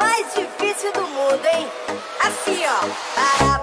mais difícil do mundo, hein? Assim, ó.